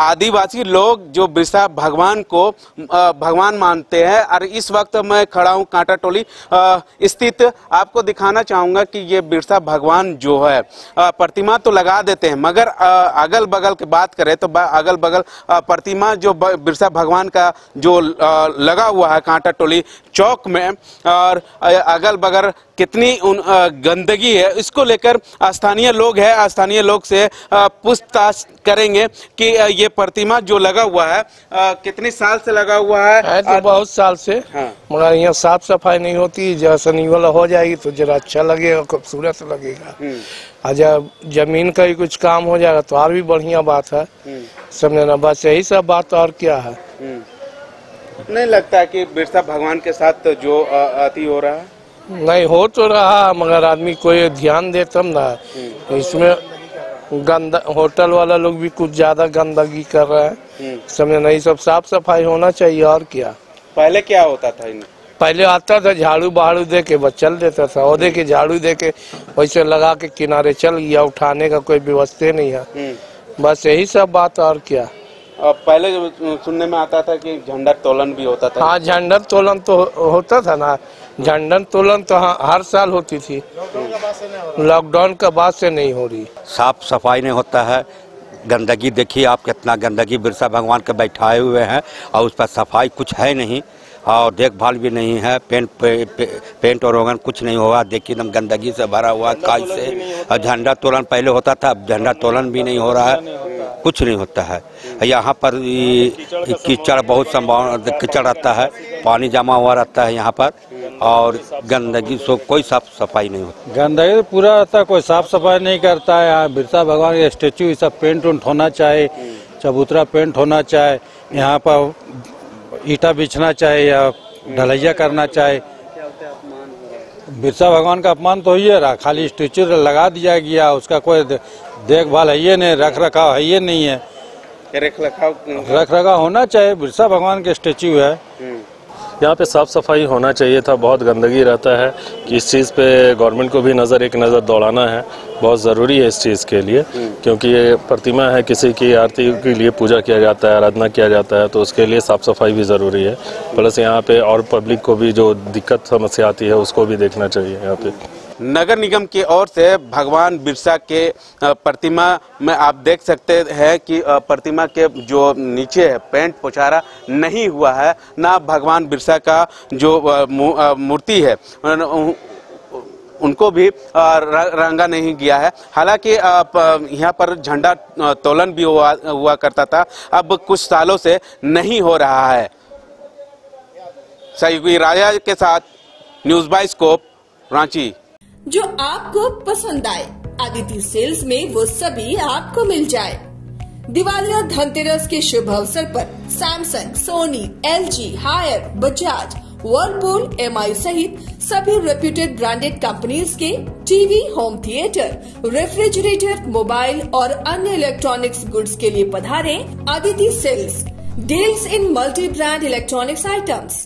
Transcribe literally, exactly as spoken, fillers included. आदिवासी लोग जो बिरसा भगवान को भगवान मानते हैं और इस वक्त मैं खड़ा हूँ कांटा टोली स्थित। आपको दिखाना चाहूँगा कि ये बिरसा भगवान जो है प्रतिमा तो लगा देते हैं, मगर अगल बगल की बात करें तो अगल बगल प्रतिमा जो बिरसा भगवान का जो लगा हुआ है कांटा टोली चौक में, और अगल बगल कितनी उन गंदगी है, इसको लेकर स्थानीय लोग हैं। स्थानीय लोग से पूछताछ करेंगे कि ये प्रतिमा जो लगा हुआ है आ, कितनी साल से लगा हुआ है, है तो बहुत साल से। हाँ। मगर यहाँ साफ सफाई नहीं होती, जरा सनी वाला हो जाएगी तो जरा अच्छा लगेगा, खूबसूरत लगेगा। और जब जमीन का ही कुछ काम हो जाएगा तो और भी बढ़िया बात है, समझे ना। बस यही सब बात, और क्या है। नहीं लगता है कि बिरसा भगवान के साथ जो अति हो रहा है, नहीं हो तो रहा, मगर आदमी कोई ध्यान दे तब ना। इसमें गंदा होटल वाला लोग भी कुछ ज्यादा गंदगी कर रहा है, समझे नहीं। सब साफ सफाई होना चाहिए, और क्या। पहले क्या होता था, इन्हें पहले आता था झाड़ू बहाड़ू दे के बस चल देता था, और दे के झाड़ू दे के वैसे लगा के किनारे चल गया, उठाने का कोई व्यवस्था नहीं है। बस यही सब बात, और क्या। पहले सुनने में आता था कि झंडा तोलन भी होता था। हाँ, झंडा तोलन तो होता था ना। झंडा तोलन तो हर साल होती थी, लॉकडाउन के बाद से नहीं हो रही। साफ सफाई नहीं होता है, गंदगी देखिए आप कितना गंदगी बिरसा भगवान के बैठाए हुए हैं, और उस पर सफाई कुछ है नहीं और देखभाल भी नहीं है। पेंट पे, पे, पेंट और रोगन कुछ नहीं हुआ, देखिए एकदम गंदगी से भरा हुआ काज से। और झंडा तोलन पहले होता था, अब झंडा तोलन भी नहीं हो रहा है, कुछ नहीं होता है। यहाँ पर कीचड़ बहुत संभावना, कीचड़ रहता है, पानी जमा हुआ रहता है यहाँ पर, और गंदगी से कोई साफ सफाई नहीं होती। गंदगी पूरा रहता है, कोई साफ सफाई नहीं करता है। यहाँ बिरसा भगवान के स्टेचू ये सब पेंट उन्ट होना चाहिए, चबूतरा पेंट होना चाहिए, यहाँ पर ईटा बिछना चाहिए या ढलैया करना चाहिए। बिरसा भगवान का अपमान तो ही रहा, खाली स्टेचू लगा दिया गया, उसका कोई देखभाल है ये नहीं, रख रखाव है ये नहीं है। रख रखाव रख रखाव होना चाहिए, बिरसा भगवान के स्टेच्यू है। यहाँ पे साफ सफाई होना चाहिए था, बहुत गंदगी रहता है कि इस चीज़ पे गवर्नमेंट को भी नज़र एक नज़र दौड़ाना है, बहुत ज़रूरी है इस चीज़ के लिए। क्योंकि ये प्रतिमा है, किसी की आरती के लिए पूजा किया जाता है, आराधना किया जाता है, तो उसके लिए साफ़ सफाई भी ज़रूरी है। प्लस यहाँ पे और पब्लिक को भी जो दिक्कत समस्या आती है उसको भी देखना चाहिए। यहाँ पे नगर निगम की ओर से भगवान बिरसा के प्रतिमा में आप देख सकते हैं कि प्रतिमा के जो नीचे है पेंट पोछारा नहीं हुआ है, ना भगवान बिरसा का जो मूर्ति है उनको भी रंगा नहीं गया है। हालांकि यहाँ पर झंडा तोलन भी हुआ हुआ करता था, अब कुछ सालों से नहीं हो रहा है। सहयोगी राजा के साथ न्यूज़ बाय स्कोप रांची। जो आपको पसंद आए आदित्य सेल्स में वो सभी आपको मिल जाए। दिवाली और धनतेरस के शुभ अवसर पर Samsung, Sony, L G, Haier, Bajaj, Whirlpool, M I सहित सभी रेप्यूटेड ब्रांडेड कंपनीज के TV, home theatre, refrigerator, mobile और अन्य इलेक्ट्रॉनिक्स गुड्स के लिए पधारें Aditya sales, deals in multi brand electronics items.